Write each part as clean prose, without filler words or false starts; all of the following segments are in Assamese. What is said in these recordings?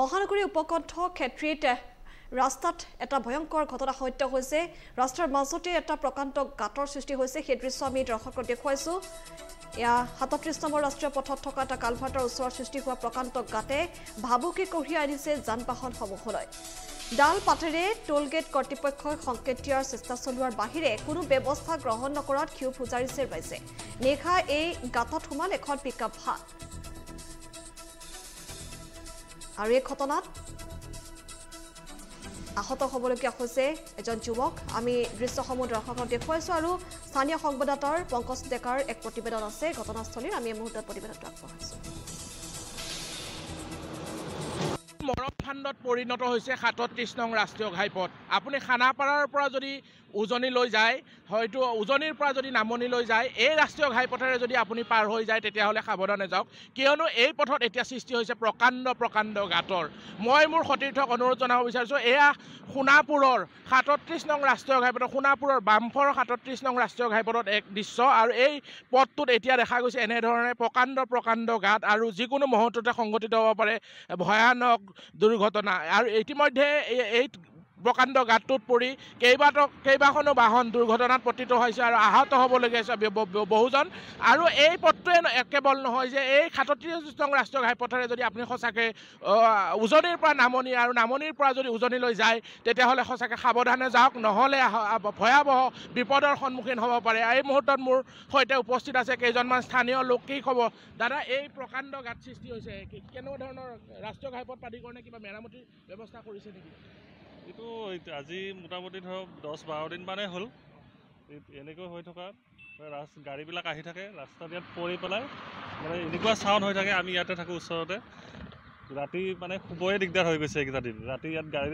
মহানগরী উপকণ্ঠ ক্ষেত্রীত রাস্তাত এটা ভয়ঙ্কর ঘটনা হত্যা হয়েছে রাস্তার মাজতে এটা প্রকান্ত গাঁতৰ সৃষ্টি হয়েছে সেই দৃশ্য আমি দৰ্শকক দেখুৱাইছো ইয়া 37 নম্বৰ ৰাষ্ট্ৰীয় পথত থকা এটা কালভাৰ্টৰ ওচৰ সৃষ্টি হোৱা প্রকান্ত গাঁতে ভাবুকি কঢ়িয়াই আনিছে যানবাহন সমূহলৈ ডাল পাটেৰে টোলগেট কৰ্তৃপক্ষই সংকেত দিয়াৰ চেষ্টা চলোৱাৰ বাহিৰে কোনো ব্যৱস্থা গ্ৰহণ নকৰাত ক্ষোভ উজাৰিছে পাইছে নেখা এই গাঁতত সোমাল এখন পিকআপ ভান আৰু এই ঘটনাত আহত হবলগীয়া হৈছে এজন যুৱক আমি দৃশ্যসমূহ দৰ্শকক দেখুৱাইছো আৰু স্থানীয় সংবাদদাতাৰ পংকজ ডেকাৰ এক প্ৰতিবেদন আছে ঘটনাস্থলীৰ আমি এই মুহূৰ্তত প্ৰতিবেদনটো আগবঢ়াইছো মৰণফাণ্ডত পৰিণত হৈছে 37 নং ৰাষ্ট্ৰীয় ঘাইপথ আপুনি খানাপাৰাৰ পৰা যদি উজনি লৈ যায় হয়তো উজনিৰ পৰা যদি নামনি লৈ যায় এই ৰাষ্ট্ৰীয় ঘাইপথৰে যদি আপুনি পাৰ হৈ যায় তেতিয়া হলে সাৱধানে যাওক কিয়নো এই পথত এতিয়া সৃষ্টি হৈছে প্ৰকাণ্ড গাঁতৰ মই মোৰ সতীৰ্থক অনুৰোধ জনাব বিচাৰিছো এয়া সোণাপুৰৰ 37 নং ৰাষ্ট্ৰীয় ঘাইপথ সোণাপুৰৰ বামফৰ 37 নং ৰাষ্ট্ৰীয় ঘাইপথত এক দৃশ্য আৰু এই পথটোত এতিয়া দেখা গৈছে এনে ধৰণে প্ৰকাণ্ড গাঁত আৰু যিকোনো মুহূৰ্ততে সংঘটিত হ'ব পাৰে ভয়ানক দুৰ্ঘটনা আৰু ইতিমধ্যে এই প্রকাণ্ড গাঁতটোত পৰি কেইবাখনো বাহন দুৰ্ঘটনাত পতিত হৈছে আৰু আহত হ'বলগীয়া হৈছে বহুজন আৰু এই পথটোৱে কেৱল নহয় যে এই 37 নং ৰাষ্ট্ৰীয় ঘাইপথৰে যদি আপুনি খসাকে উজনিৰ পৰা নামনি আৰু নামনিৰ পৰা যদি উজনিলৈ যায় তেতিয়া হলে খসাকে সাৱধানে যাওক নহলে ভয়াবহ বিপদৰ সন্মুখীন হ'ব পাৰে এই মুহূৰ্তত মোৰ হৈতে উপস্থিত আছে কেইজনমান স্থানীয় লোক কি ক'ব দাদা এই প্রকাণ্ড গাঁত সৃষ্টি হৈছে কেনে ধৰণৰ ৰাষ্ট্ৰীয় ঘাইপথ প্ৰাধিকৰণে কিবা মেৰামতি ব্যৱস্থা কৰিছে নেকি इतो আজি মোটামুটি ধৰক 10-12 দিন মানে হল এনেকৈ হৈ থকা গাড়ীবিলাক আহি থাকে ৰাস্তা দিয়াত পৰি পেলাই মানে এনেকুৱা সাউন্ড হৈ থাকে আমি ইয়াতে থাকো ওচৰতে ৰাতি মানে খুবই দিগদাৰ হৈ গৈছে এইটা দিন ৰাতি ইয়াত গাড়ী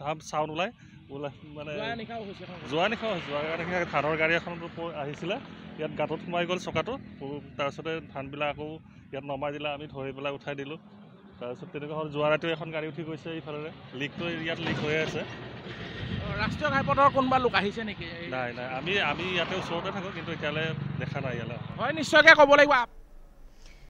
ধাম সাউন্ড ওলাই মানে যোৱা নিখা হৈছে থানৰ গাড়ী এখন আহিছিল ইয়াত গাঁতত সোমাই গ'ল চকাটো তাৰছতে ধানবিলাক আকৌ ইয়াত নমাই দিলা আমি ধৰি পেলাই উঠাই দিলো তারপরে যোৱা ৰাতি এখন গাড়ী উঠি গৈছে এইফালে লিকটো ইয়াত লিক হৈ আছে ৰাষ্ট্ৰীয় ঘাইপথৰ কোনবা লোক আহিছে নেকি নাই আমি ইয়াতে ওচৰতে থাকো কিন্তু এতিয়ালে দেখা নাই ইয়ালে হয় নিশ্চয়কৈ ক'ব লাগিব